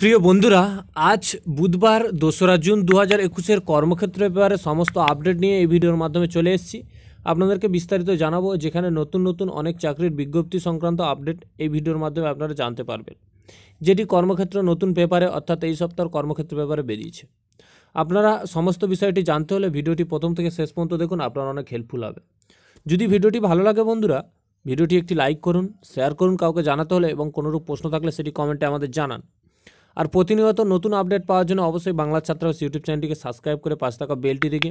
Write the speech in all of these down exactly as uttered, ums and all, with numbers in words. প্রিয় বন্ধুরা আজ বুধবার দোসরা জুন দু হাজার একুশের কর্মক্ষেত্র ব্যাপারে সমস্ত আপডেট নিয়ে এই ভিডিওর মাধ্যমে চলে এসেছি। আপনাদেরকে বিস্তারিত জানাবো, যেখানে নতুন নতুন অনেক চাকরির বিজ্ঞপ্তি সংক্রান্ত আপডেট এই ভিডিওর মাধ্যমে আপনারা জানতে পারবেন, যেটি কর্মক্ষেত্র নতুন পেপারে অর্থাৎ এই সপ্তাহের কর্মক্ষেত্র পেপারে বেরিয়েছে। আপনারা সমস্ত বিষয়টি জানতে হলে ভিডিওটি প্রথম থেকে শেষ পর্যন্ত দেখুন, আপনার অনেক হেল্পফুল হবে। যদি ভিডিওটি ভালো লাগে বন্ধুরা, ভিডিওটি একটি লাইক করুন, শেয়ার করুন কাউকে জানাতে হলে, এবং কোনোরূপ প্রশ্ন থাকলে সেটি কমেন্টে আমাদের জানান। আর প্রতিনিয়ত নতুন আপডেট পাওয়ার জন্য অবশ্যই বাংলার ছাত্রাবাস ইউটিউব চ্যানেলটিকে সাবস্ক্রাইব করে পাশে থাকা বেলটি থেকে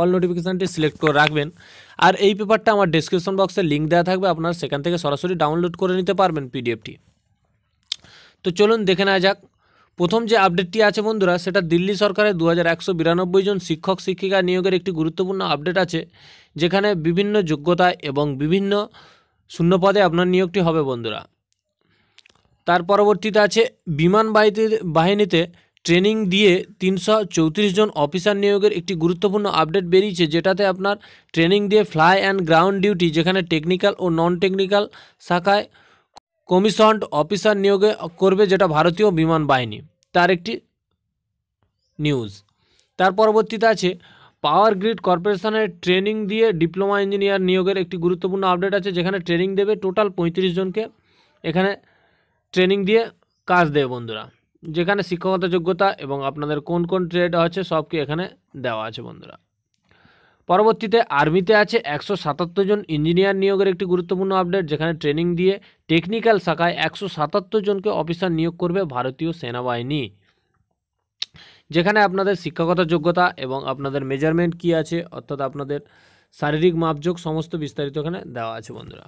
অল নোটিফিকেশানটি সিলেক্ট করে রাখবেন। আর এই পেপারটা আমার ডিসক্রিপশন বক্সে লিঙ্ক দেওয়া থাকবে, আপনারা সেখান থেকে সরাসরি ডাউনলোড করে নিতে পারবেন পিডিএফটি। তো চলুন দেখে নেওয়া যাক। প্রথম যে আপডেটটি আছে বন্ধুরা, সেটা দিল্লি সরকারের দু হাজার একশো বিরানব্বই জন শিক্ষক শিক্ষিকা নিয়োগের একটি গুরুত্বপূর্ণ আপডেট আছে, যেখানে বিভিন্ন যোগ্যতা এবং বিভিন্ন শূন্য পদে আপনার নিয়োগটি হবে বন্ধুরা। তার পরবর্তীতে আছে বিমান বাহিনীতে ট্রেনিং দিয়ে তিনশো চৌত্রিশ জন অফিসার নিয়োগের একটি গুরুত্বপূর্ণ আপডেট বেরিয়েছে, যেটাতে আপনার ট্রেনিং দিয়ে ফ্লাই অ্যান্ড গ্রাউন্ড ডিউটি, যেখানে টেকনিক্যাল ও নন টেকনিক্যাল শাখায় কমিশনড অফিসার নিয়োগে করবে, যেটা ভারতীয় বিমান বাহিনী, তার একটি নিউজ। তার পরবর্তীতে আছে পাওয়ার গ্রিড কর্পোরেশনের ট্রেনিং দিয়ে ডিপ্লোমা ইঞ্জিনিয়ার নিয়োগের একটি গুরুত্বপূর্ণ আপডেট আছে, যেখানে ট্রেনিং দেবে টোটাল পঁয়ত্রিশ জনকে, এখানে ট্রেনিং দিয়ে কাজ দেবে বন্ধুরা, যেখানে শিক্ষকতা যোগ্যতা এবং আপনাদের কোন কোন ট্রেড আছে সবকে এখানে দেওয়া আছে বন্ধুরা। পরবর্তীতে আর্মিতে আছে একশো সাতাত্তর জন ইঞ্জিনিয়ার নিয়োগের একটি গুরুত্বপূর্ণ আপডেট, যেখানে ট্রেনিং দিয়ে টেকনিক্যাল শাখায় একশো সাতাত্তর জনকে অফিসার নিয়োগ করবে ভারতীয় সেনাবাহিনী, যেখানে আপনাদের শিক্ষকতা যোগ্যতা এবং আপনাদের মেজারমেন্ট কি আছে অর্থাৎ আপনাদের শারীরিক মাপযোগ সমস্ত বিস্তারিত এখানে দেওয়া আছে বন্ধুরা।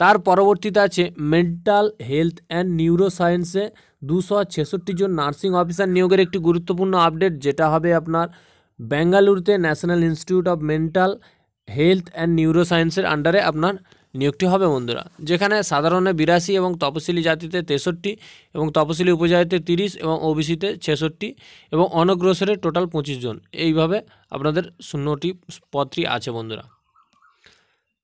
তার পরবর্তীতে আছে মেন্টাল হেলথ অ্যান্ড নিউরো সায়েন্সে দুশো ছেষট্টি জন নার্সিং অফিসার নিয়োগের একটি গুরুত্বপূর্ণ আপডেট, যেটা হবে আপনার বেঙ্গালুরুতে national institute of mental health and neuro সায়েন্সের আন্ডারে আপনার নিয়োগটি হবে বন্ধুরা, যেখানে সাধারণে বিরাশি এবং তপশিলি জাতিতে তেষট্টি এবং তপশিলি উপজাতিতে তিরিশ এবং ওবিসিতে ছেষট্টি এবং অনগ্রসরে টোটাল পঁচিশ জন, এইভাবে আপনাদের শূন্যটি পদটি আছে বন্ধুরা।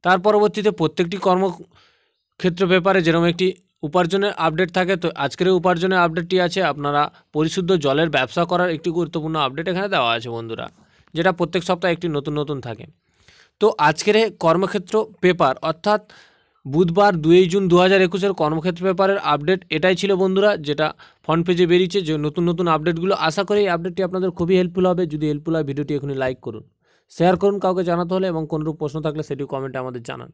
তার পরবর্তীতে প্রত্যেকটি কর্মক্ষেত্র ব্যাপারে যেরকম একটি উপার্জনের আপডেট থাকে, তো আজকের উপার্জনের আপডেটটি আছে আপনারা পরিশুদ্ধ জলের ব্যবসা করার একটি গুরুত্বপূর্ণ আপডেট এখানে দেওয়া আছে বন্ধুরা, যেটা প্রত্যেক সপ্তাহে একটি নতুন নতুন থাকে। তো আজকের কর্মক্ষেত্র পেপার অর্থাৎ বুধবার দুই জুন দু হাজার একুশের কর্মক্ষেত্র পেপারের আপডেট এটাই ছিল বন্ধুরা, যেটা ফ্রন্ট পেজে বেরিয়েছে যে নতুন নতুন আপডেটগুলো। আশা করি এই আপডেটটি আপনাদের খুবই হেল্পফুল হবে। যদি হেল্পফুল হয় ভিডিওটি এখনই লাইক করুন, শেয়ার করুন কাউকে জানাতে হলে, এবং কোনোরূপ প্রশ্ন থাকলে সেটি কমেন্টে আমাদের জানান।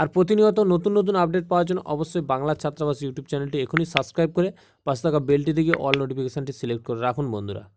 আর প্রতিনিয়ত নতুন নতুন আপডেট পাওয়ার জন্য অবশ্যই বাংলার ছাত্রাবাস ইউটিউব চ্যানেলটি এখনই সাবস্ক্রাইব করে পাশে থাকা বেলটি থেকে অল নোটিফিকেশানটি সিলেক্ট করে রাখুন বন্ধুরা।